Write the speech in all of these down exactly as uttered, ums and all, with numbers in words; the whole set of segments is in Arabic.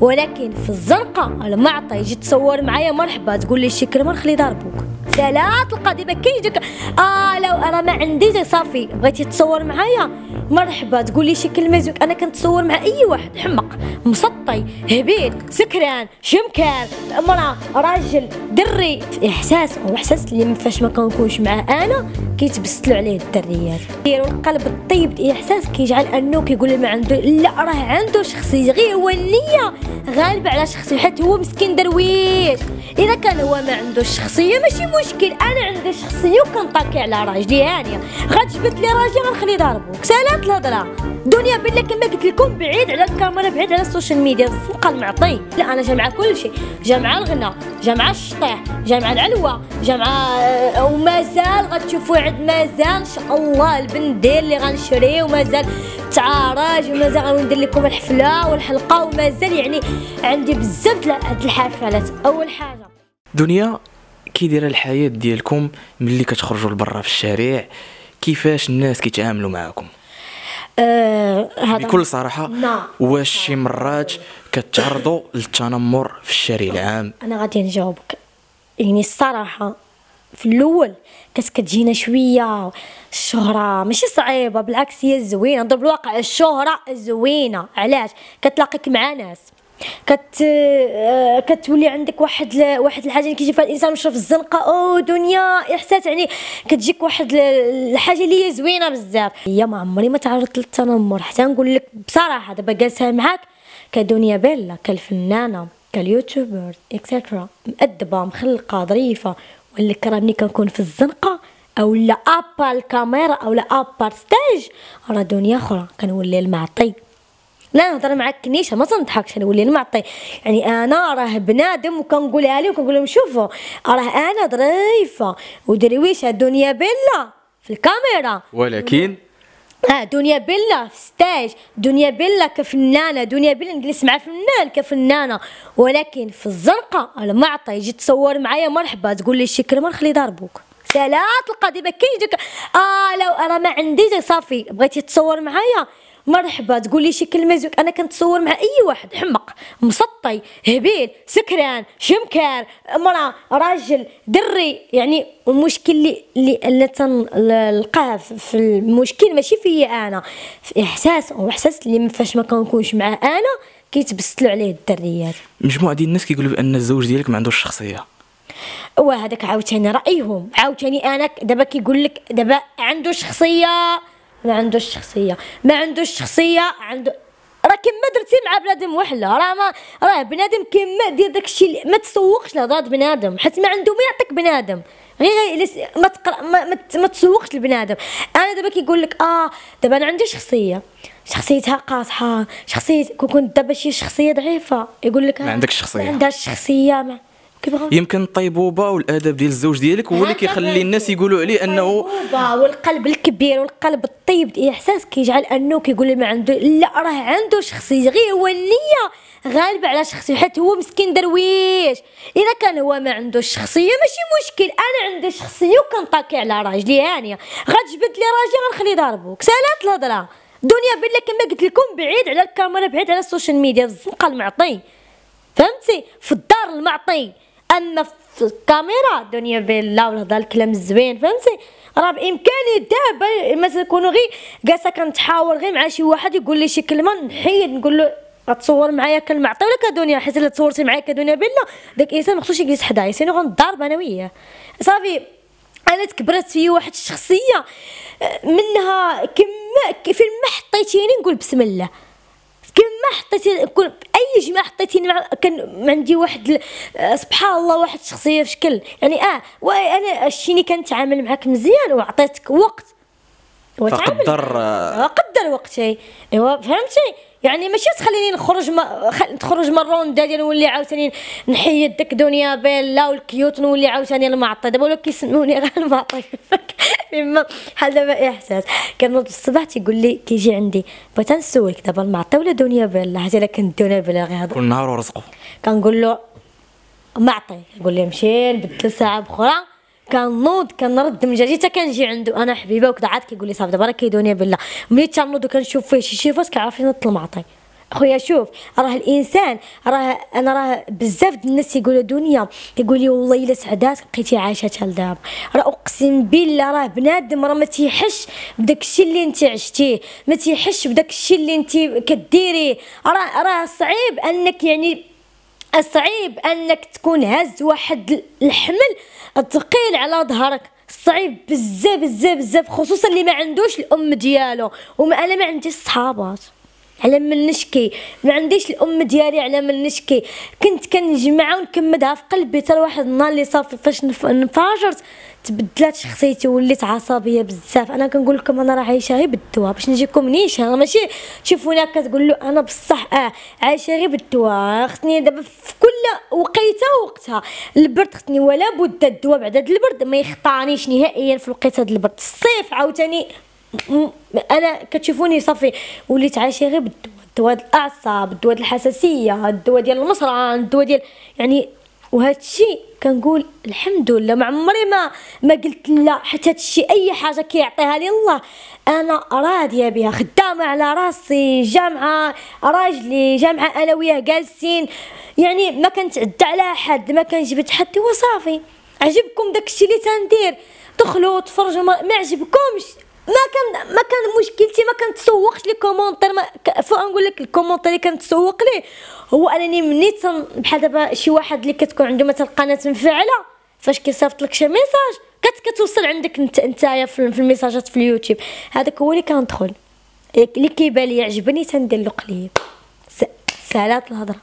ولكن في الزنقه المعطى يجي تصور معايا مرحبا تقول لي الشكر ما نخلي ضربوك سلا تلقى ديما كاين ديك اه لو انا ما عندي صافي بغيتي تصور معايا مرحبا تقول لي شي كلمه زوك. انا كنتصور مع اي واحد حمق مسطي هبيل سكران شمكان امراه راجل دري احساس او احساس اللي ما فاش ما كنكونش معاه انا كيتبستلوا عليه الدريات ديروا القلب الطيب الاحساس كيجعل انه كيقول ما عنده لا راه عنده شخصيه غير هو النيه غالبه على شخصيه حيت هو مسكين درويش. اذا كان هو ما عندوش شخصيه ماشي مشكل انا عندي شخصيه وكنطاكي على راجلي هانيه غتجبد لي راجلي غنخلي ضربك سالات الهضره الدنيا بالله كما قلت لكم بعيد على الكاميرا بعيد على السوشيال ميديا الزنقه المعطي. لا انا جا مع كل شيء جا مع الغنى جا مع الشطيح جا مع العلوه جا مع ومازال غتشوفوا عاد مازال ان شاء الله البن دير اللي غنشري ومازال تعارج ومازال غندير لكم الحفله والحلقه ومازال يعني عندي بزاف د الحفلات. اول حاجه دنيا كي دايره الحياه ديالكم ملي كتخرجوا لبرا في الشارع كيفاش الناس كيتعاملوا معاكم؟ أه بكل صراحه لا. واش شي مرات كتعرضوا للتنمر في الشارع العام؟ انا غادي نجاوبك يعني الصراحه في الاول كانت كتجينا شويه الشهره ماشي صعيبه بالعكس هي زوينه نضرب الواقع الشهره زوينه علاش كتلاقيك مع ناس كت كتولي عندك واحد ل... واحد الحاجه اللي كيجي فيها الانسان مشرف الزنقه او دنيا احساس يعني كتجيك واحد ل... الحاجه اللي هي زوينه بزاف. هي ما عمري ما تعرضت للتنمر حتى نقول لك بصراحه دابا جالسه معاك كدنيا بيلا كالفنانه كاليوتيوبر اكسترا مؤدبه مخلقه ظريفه ولا راه ملي كنكون في الزنقه او لا ابا الكاميرا او لا ابا ستاج راه دنيا اخرى كنولي المعطي لا نهضر معاك كنيشه ما تنضحكش نولي نمعطي يعني انا راه بنادم وكنقولها لهم وكنقول لهم شوفوا راه انا ظريفه ودرويشه دنيا بالله في الكاميرا ولكن اه دنيا بالله في ستاج دنيا بالله كفنانه دنيا بالله نجلس مع فنان كفنانه. ولكن في الزنقه المعطى يجي تصور معايا مرحبا تقول لي شي كلمه نخلي ضربوك سلا تلقى ديما كاين ديك اه لو انا ما عندي صافي بغيتي تصور معايا مرحبا تقول لي شي كلمه زوك. انا كنتصور مع اي واحد حمق مسطي هبيل سكران شمكار امراه راجل دري يعني المشكل اللي اللي تنلقاه في المشكل ماشي فيا انا في احساس واحساس اللي فاش ما كنكونش معاه انا كيتبستلوا عليه الدريات. مجموعه ديال الناس كيقولوا بان الزوج ديالك ما عندوش شخصيه وهذاك عاوتاني رايهم عاوتاني انا دابا كيقول لك دابا عنده شخصيه ما عندوش شخصيه ما عندوش شخصيه عنده راه كما درتي مع بنادم وحده راه ما راه بنادم كما دير داكشي ما تسوقش لهضره بنادم حيت ما عنده ما يعطيك بنادم غير ما تقرا ما, ما تسوقش لبنادم. انا دابا كيقول لك اه دابا انا عندي شخصيه شخصيتها قاصحه شخصيه كون كنت دابا شي شخصيه ضعيفه يقول لك ما عندكش شخصيه ما عندهاش شخصيه ما يمكن الطيبوبه والادب ديال الزوج ديالك هو اللي كيخلي الناس يقولوا عليه انه الطيبوبه والقلب الكبير والقلب الطيب الاحساس كيجعل انه كيقول ما عنده لا راه عنده شخصيه غير هو النيه غالبه على شخصيه حيت هو مسكين درويش. اذا كان هو ما عندوش شخصيه ماشي مشكل انا عندي شخصيه وكنطاكي على راجلي هانيه غتجبد لي راجلي غنخلي ضربك سالات الهضره الدنيا بالله كما قلت لكم بعيد على الكاميرا بعيد على السوشيال ميديا الزنقه المعطي فهمتي في الدار المعطي. اما في الكاميرا دنيا بالله والهضره الكلام الزوين فهمتي راه بامكاني دابا مثلا نكونوا غير جالسه كنتحاور غير مع شي واحد يقول لي شي كلمه نحيد نقول له غتصور معايا كالمعطي ولا كدنيا حيت الا تصورتي معايا كدنيا بالله داك الانسان ما خصوش يجلس حدايا سينو غنضارب انا وياه صافي. انا تكبرت في واحد الشخصيه منها كما فين ما حطيتيني نقول بسم الله كما حطيتي كل اي جماعه حطيتيني مع كان عندي واحد سبحان الله واحد الشخصيه في شكل يعني اه وانا الشيني كنتعامل معاك مزيان وعطيتك وقت وتقدر قدر وقتي ايوا فهمتي يعني ماشي تخليني نخرج ما خل... تخرج من الروندا ديالي نولي عاوتاني نحيد داك دنيا بيلا والكيوت نولي عاوتاني المعطي دابا ولا كيسموني غير المعطي اما بحال دابا احساس كنوض الصباح تيقول لي كيجي عندي بغيت نسولك دابا المعطي ولا دنيا بيلا حيت الا كنت دنيا بيلا غير هضر كل نهار ورزقه كنقول له معطي كنقول ليه مشي نبدل ساعه بخرى كنوض كنرد من جديد حتى كنجي عنده انا حبيبه وكذا، عاد كيقول لي صافي دابا راه كيدوني بالله. ملي تنوض وكنشوف فيه شي شيفوس كيعرف ينط المعطي. خويا شوف راه الانسان راه انا راه بزاف د الناس يقولوا دنيا، كيقول لي والله الا سعدات بقيتي عايشه حتى لدابا. راه اقسم بالله راه بنادم راه ما تيحش بداك الشيء اللي انت عشتيه، ما تيحش بداك الشيء اللي انت كديريه. راه راه صعيب انك يعني صعيب انك تكون هز واحد الحمل ثقيل على ظهرك، صعيب بزاف بزاف بزاف، خصوصا اللي ما عندوش الام ديالو. وما انا ما عنديش صحابات على من نشكي، ما عنديش الام ديالي على من نشكي. كنت كنجمعها ونكمدها في قلبي حتى لواحد النهار اللي صافي فاش انفجرت تبدلات شخصيتي وليت عصبيه بزاف. انا كنقول لكم انا راه عايشه غير بالدواء باش نجيكم نيشان، انا ماشي تشوفوني كتقول له انا بصح اه عايشه غير بالدواء. خصني دابا في كل وقيته وقتها. البرد خصني ولا بد الدواء بعد هذا البرد ما يخطانيش نهائيا في وقيته البرد. الصيف عاوتاني انا كتشوفوني صافي وليت عايشه غير بالدواء، الدواء ديال الاعصاب، الدواء ديال الحساسيه، الدواء ديال المصران، الدواء ديال يعني. وهذا الشيء كنقول الحمد لله ما عمري ما ما قلت لا، حيت هذا الشيء اي حاجه كيعطيها لي الله انا راضيه بها. خدامه على راسي، جامعه راجلي، جامعه انا وياه جالسين، يعني ما كنتعدى على حد، ما كنجبد حد. وصافي عجبكم داك الشيء اللي تندير دخلوا تفرجوا، ما عجبكمش ما كان ما كان مشكلتي ما كنتسوقش لي كومونتير. فنقول لك الكومونتير اللي كنتسوق ليه هو انني مني بحال دابا شي واحد اللي كتكون عنده مثلا قناه مفعله، فاش كيصيفط لك شي ميساج كتوصل عندك انت انتيا في الميساجات في اليوتيوب. هذاك هو اللي كندخل اللي كيبان لي عجبني تندير له قليل سالات الهضره.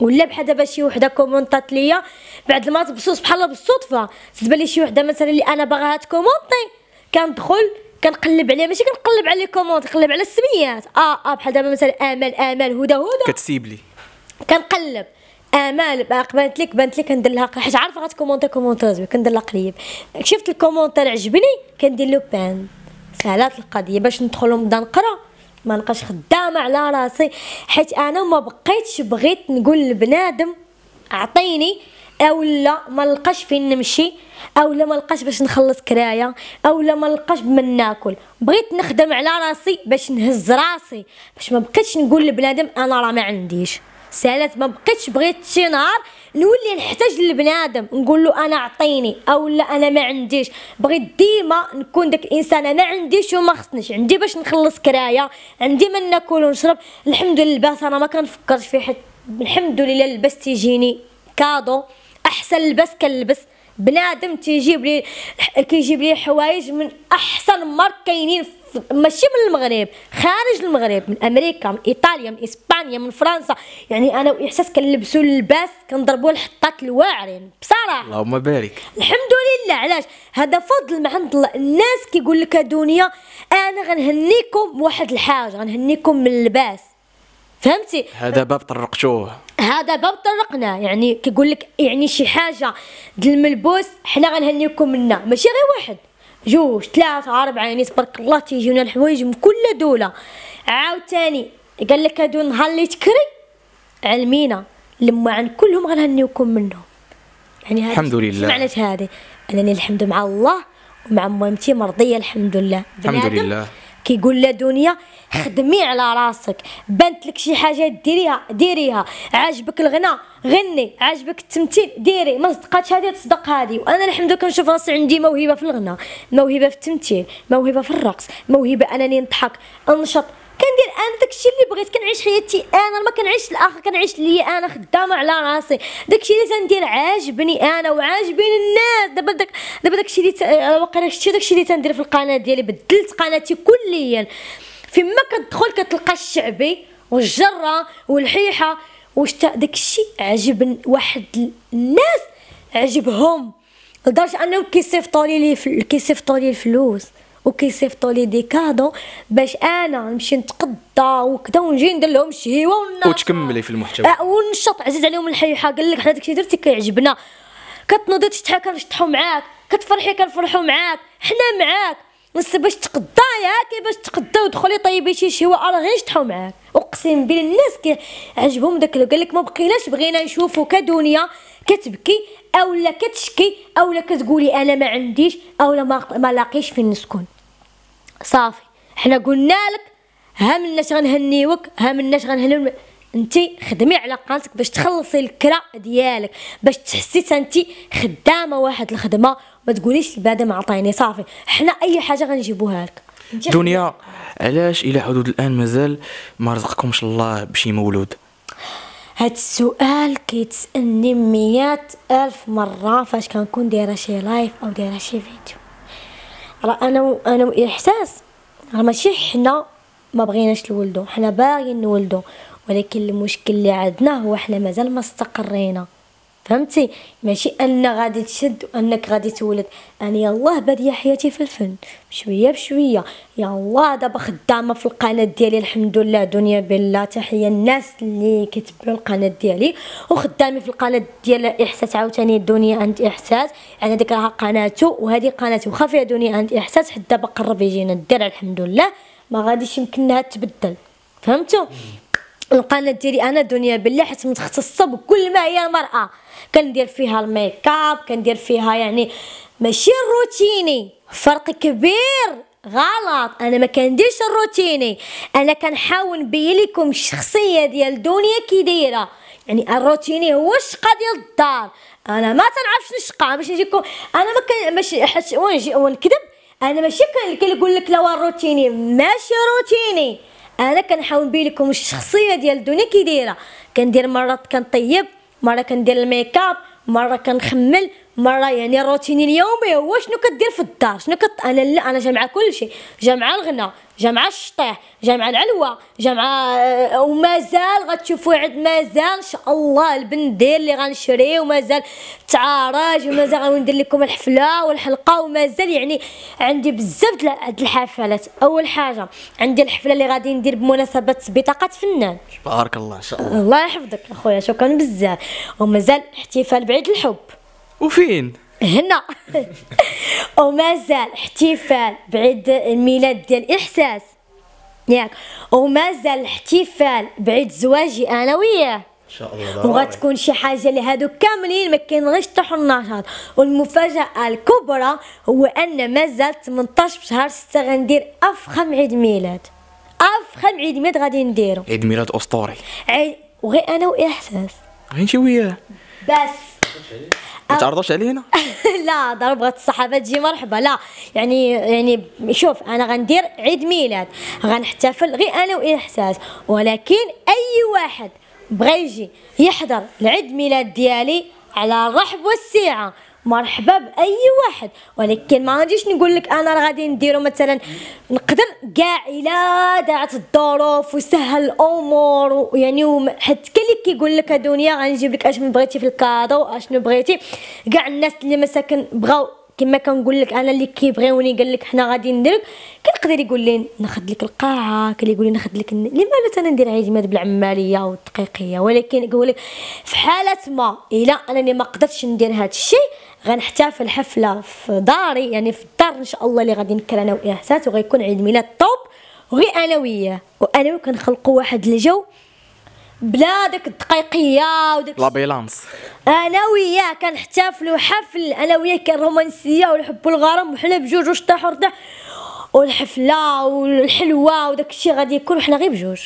ولا بحال دابا شي وحده كومونطات ليا بعد ما تبصص بحال بالصدفه تبان لي شي وحده مثلا اللي انا باغاها تكومونطي، كندخل كنقلب عليه، ماشي كنقلب على لي كومونت، كنقلب على السميات. اه اه بحال دابا مثلا امل امل هدى هدى كتسيب لي، كنقلب امل بانت لك بانت لك كندير لها، حيت عارفه غتكومونتي كومونتاج كندير لها قليب. شفت الكومونتير عجبني كندير له بان. سهلات القضيه باش ندخل ونبدا نقرا ما نبقاش خدامه على راسي، حيت انا ما بقيتش بغيت نقول لبنادم اعطيني اولا ما نلقاش فين نمشي، اولا ما نلقاش باش نخلص كرايه، اولا ما نلقاش بما ناكل. بغيت نخدم على راسي باش نهز راسي، باش ما بقيتش نقول لبنادم انا راه ما عنديش سالات. ما بقيتش بغيت شي نهار نولي نحتاج لبنادم نقول له انا اعطيني اولا انا ما عنديش. بغيت ديما نكون داك الانسان انا ما عنديش وما خصنيش، عندي باش نخلص كرايه، عندي ما ناكل ونشرب. الحمد لله اللباس انا ما كنفكرش فيه، حيت الحمد لله اللباس تيجيني كادو. احسن لباس كنلبس، بنادم تيجيب لي كيجيب لي حوايج من احسن مارك كاينين ماشي من المغرب، خارج المغرب، من امريكا، من ايطاليا، من اسبانيا، من فرنسا. يعني انا واحساس كنلبسوا اللباس كنضربوا الحطات الواعرين بصراحه. اللهم بارك الحمد لله. علاش؟ هذا فضل من عند الله. الناس كيقول لك دنيا انا غنهنيكم واحد الحاجه، غنهنيكم من اللباس، فهمتي؟ هذا باب طرقتوه، هذا باب طرقنا. يعني كيقول لك يعني شي حاجه ديال الملبوس حنا غنهنيكم منها، ماشي غير واحد جوج ثلاثه اربعه، يعني تبارك الله تيجيونا الحوايج من كل دوله. عاوتاني قال لك هادو نهار اللي تكري علمينا لما عن كلهم غنهنيكم منهم. يعني الحمد لله معنات هذه انني الحمد مع الله ومع مامتي مرضيه الحمد لله. الحمد لله كيقول لا دنيا خدمي على راسك، بانت لك شي حاجه ديريها ديريها، عاجبك الغناء غني، عاجبك التمثيل ديري، ما صدقاتش هذه تصدق هذه. وانا الحمد لله كنشوف راسي عندي موهبه في الغناء، موهبه في التمثيل، موهبه في الرقص، موهبه انني نضحك انشط. كندير انا داكشي اللي بغيت، كنعيش حياتي انا، ما كنعيش الاخر، كنعيش لي انا، خدامه على راسي. داكشي اللي تندير عاجبني انا وعاجبين الناس. دابا داك دابا داكشي اللي واقيلا شتي داكشي اللي تندير في القناه ديالي، بدلت قناتي كليا. فيما كتدخل كتلقى الشعبي والجره والحيحه واش داكشي عجب واحد الناس عجبهم لدرجه انهم كيصيفطوا لي كيصيفطوا لي الفلوس وكيصيفطوا لي دي كادو باش انا نمشي نتقضى وكذا ونجي ندير لهم الشهيوه وتكملي في المحتوى ونشط. عزيز عليهم الحيحه قال لك حنا داكشي درتي كيعجبنا، كتنوضي تشتحى كنشطحو معاك، كتفرحي كنفرحو معاك، حنا معاك. بس باش تقضايا كيفاش تقضاو، دخلي طيبي شي شهوه راه غير نشطحو معاك. اقسم بالله الناس عجبهم داك اللي قال لك ما بقيناش بغينا نشوفوا كدنيا كتبكي اولا كتشكي اولا كتقولي انا ما عنديش اولا ما, ما لاقيش فين نسكن. صافي حنا قلنا لك ها مناش غنهنيوك ها مناش غنهنيو انتي خدمي على قناتك باش تخلصي الكرا ديالك باش تحسي انتي خدامه واحد الخدمه ما تقوليش بعدا ما عطيني. صافي حنا اي حاجه غنجيبوها لك دنيا. علاش الى حدود الان مازال ما رزقكمش الله بشي مولود؟ هاد السؤال كيتسالني مئات الف مره فاش كنكون دايره شي لايف او دايره شي فيديو. راه انا انا والاحساس راه ماشي حنا ما بغيناش نولدو، حنا باغيين نولدو، ولكن المشكل اللي عندنا هو حنا مازال ما استقرينا. فهمتي؟ ماشي ان غادي تشد وانك غادي تولد. انا يالله باديه حياتي في الفن بشويه بشويه، يالله دابا خدامه في القناه ديالي الحمد لله. دنيا بالله تحيه الناس اللي كيتبعوا القناه ديالي وخدامي في القناه ديال احساس عاوتاني. دنيا عند احساس انا ديك راه قناته وهذه قناته واخا فيها دنيا عند احساس حتى دابا قرب يجينا الدرع الحمد لله ما غاديش يمكنها تبدل. فهمتوا؟ القناه ديالي انا دنيا بالله حيت متخصصه بكل ما هي مرأة، كندير فيها الميكاب كندير فيها يعني ماشي الروتيني، فرق كبير غلط. انا ما كنديرش الروتيني، انا كنحاول نبين لكم الشخصيه ديال دنيا كي دايره. يعني الروتيني هو الشقه ديال الدار، انا ما تنعرفش الشقه باش نجيكم انا ما ماشي حيت ونجي ونكذب. انا ماشي كنقول لك لا الروتيني ماشي روتيني، انا كنحاول نبين لكم الشخصيه ديال دنيا كي دايره. كندير مرات كنطيب، مره كندير الميكاب، مره كنخمل، مره يعني الروتين اليومي هو شنو كدير في الدار شنو كت... انا لا انا جامعه كلشي، جامعه الغنى، جامعه الشطيح، جامعه العلوه، جامعه آه... ومازال غتشوفوا عاد مازال ان شاء الله البندير اللي غنشري ومازال تعارج ومازال غندير لكم الحفله والحلقه ومازال يعني عندي بزاف هاد الحفلات. اول حاجه عندي الحفله اللي غادي ندير بمناسبه بطاقه فنان بارك الله ان شاء الله. الله يحفظك اخويا شكرا بزاف. ومازال احتفال بعيد الحب وفين هنا ومازال احتفال بعيد الميلاد ديال احساس ياك، ومازال احتفال بعيد زواجي انا وياه ان شاء الله. وغتكون شي حاجه لهادو كاملين ما كينغيش طيحوا النشاط. والمفاجاه الكبرى هو ان مازال ثمنطاش في شهر ستة غندير افخم عيد ميلاد، افخم عيد ميلاد غادي نديرو، عيد ميلاد اسطوري عيد وغير انا واحساس غنمشي وياه بس ما تعرضوش عليه هنا. لا ضربت الصحافه تجي مرحبا لا يعني يعني شوف انا غندير عيد ميلاد غنحتفل غير انا واحساس، ولكن اي واحد بغى يجي يحضر العيد ميلاد ديالي على الرحب والسعه مرحبا باي واحد. ولكن ما غاديش نقول لك انا راه غادي نديرو مثلا نقدر كاع الا دعت الظروف وسهل الامور ويعني حيت كاين اللي كيقول لك دنيا غنجيب لك اشنو بغيتي في الكادو اشنو بغيتي. كاع الناس اللي مساكن بغاو كما كنقول لك انا اللي كيبغيوني قال لك حنا غادي ندير لك كيقدر يقول لي ناخذ لك القاعه، كاين اللي يقول لي ناخذ لك لماذا انا ندير عيد ميلاد بالعماليه والدقيقيه. ولكن نقول لك في حاله ما الا انني ما قدرتش ندير هذا الشيء غنحتفل حفله في داري يعني في الدار ان شاء الله اللي غادي نكر انا واحساس وغيكون عيد ميلاد طوب وغير انا وياه وانا كنخلقوا واحد الجو بلا داك الدقيقيه وداك لا بيلانس. انا وياه كنحتفلوا حفل انا وياه كالرومانسيه والحب والغرام وحنا بجوج وش طاح ورتاح والحفله والحلوه وداك الشيء غادي يكون وحنا غير بجوج.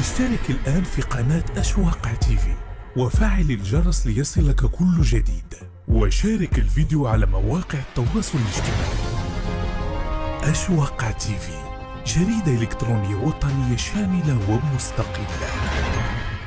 اشترك الان في قناه أشواق تي في وفعل الجرس ليصلك كل جديد، وشارك الفيديو على مواقع التواصل الاجتماعي. أشواق تي في جريدة إلكترونية وطنية شاملة ومستقلة.